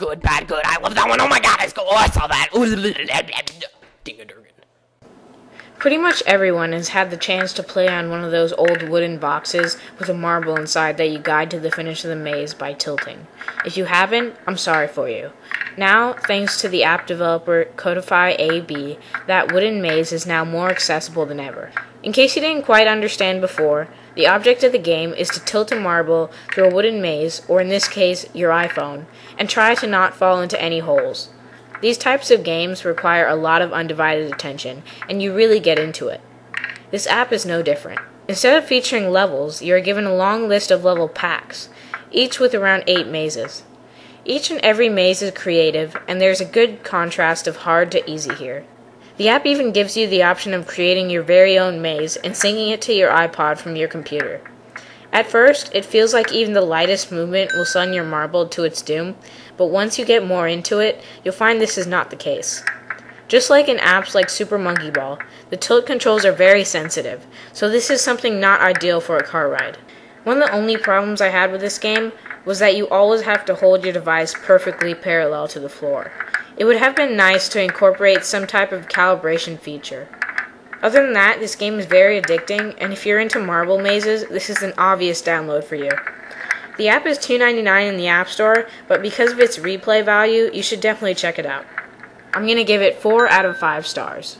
Good, bad, good. I love that one. Oh my god, it's cool. Oh, I saw that. Pretty much everyone has had the chance to play on one of those old wooden boxes with a marble inside that you guide to the finish of the maze by tilting. If you haven't, I'm sorry for you. Now, thanks to the app developer Codify AB, that wooden maze is now more accessible than ever. In case you didn't quite understand before, the object of the game is to tilt a marble through a wooden maze, or in this case, your iPhone, and try to not fall into any holes. These types of games require a lot of undivided attention, and you really get into it. This app is no different. Instead of featuring levels, you are given a long list of level packs, each with around 8 mazes. Each and every maze is creative, and there's a good contrast of hard to easy here. The app even gives you the option of creating your very own maze and syncing it to your iPod from your computer. At first, it feels like even the lightest movement will send your marble to its doom, but once you get more into it, you'll find this is not the case. Just like in apps like Super Monkey Ball, the tilt controls are very sensitive, so this is something not ideal for a car ride. One of the only problems I had with this game was that you always have to hold your device perfectly parallel to the floor. It would have been nice to incorporate some type of calibration feature. Other than that, this game is very addicting, and if you're into marble mazes, this is an obvious download for you. The app is $2.99 in the App Store, but because of its replay value, you should definitely check it out. I'm going to give it 4 out of 5 stars.